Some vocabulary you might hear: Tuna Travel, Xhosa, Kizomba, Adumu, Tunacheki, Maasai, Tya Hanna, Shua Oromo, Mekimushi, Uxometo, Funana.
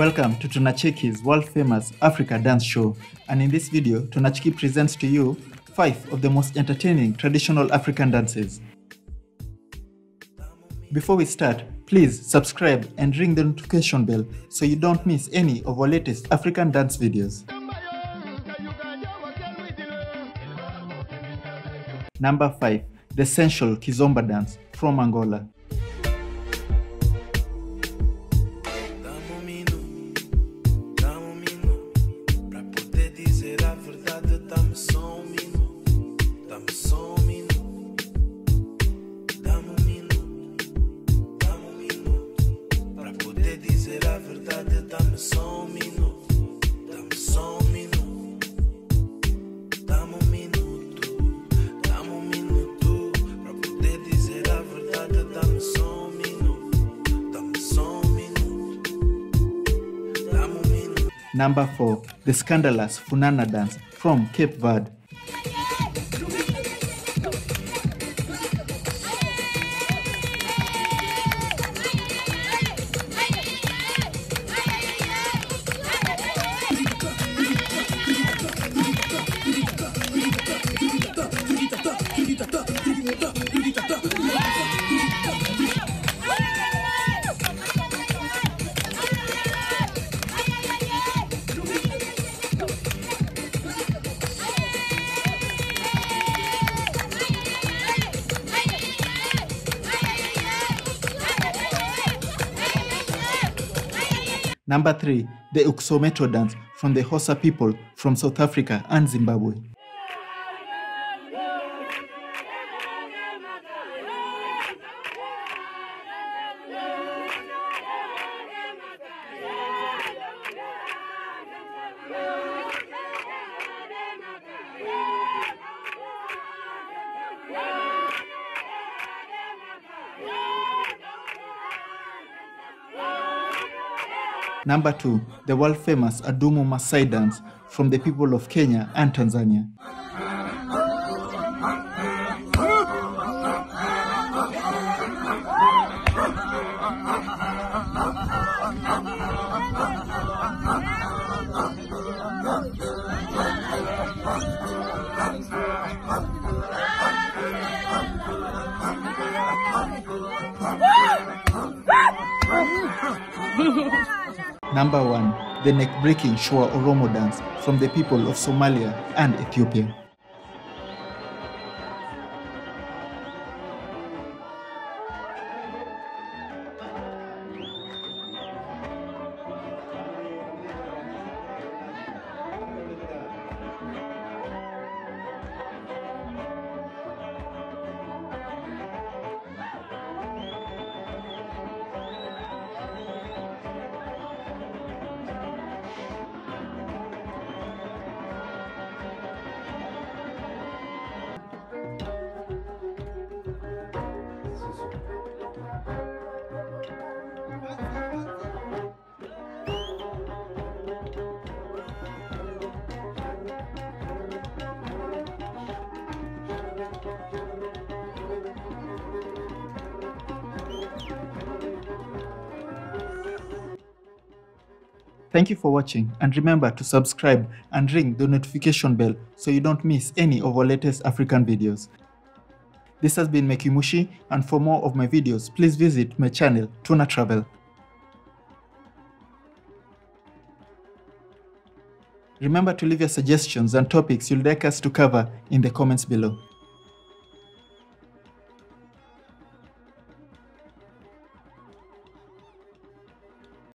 Welcome to Tunacheki's world-famous Africa dance show, and in this video, Tunacheki presents to you 5 of the most entertaining traditional African dances. Before we start, please subscribe and ring the notification bell so you don't miss any of our latest African dance videos. Number 5. The sensual Kizomba dance from Angola. Number 4, the scandalous Funana dance from Cape Verde. Number 3, the Uxometo dance from the Xhosa people from South Africa and Zimbabwe. Number 2, the world-famous Adumu Maasai dance from the people of Kenya and Tanzania. Number 1, the neck-breaking Shua Oromo dance from the people of Somalia and Ethiopia. Thank you for watching, and remember to subscribe and ring the notification bell so you don't miss any of our latest African videos. This has been Mekimushi, and for more of my videos, please visit my channel Tuna Travel. Remember to leave your suggestions and topics you'd like us to cover in the comments below.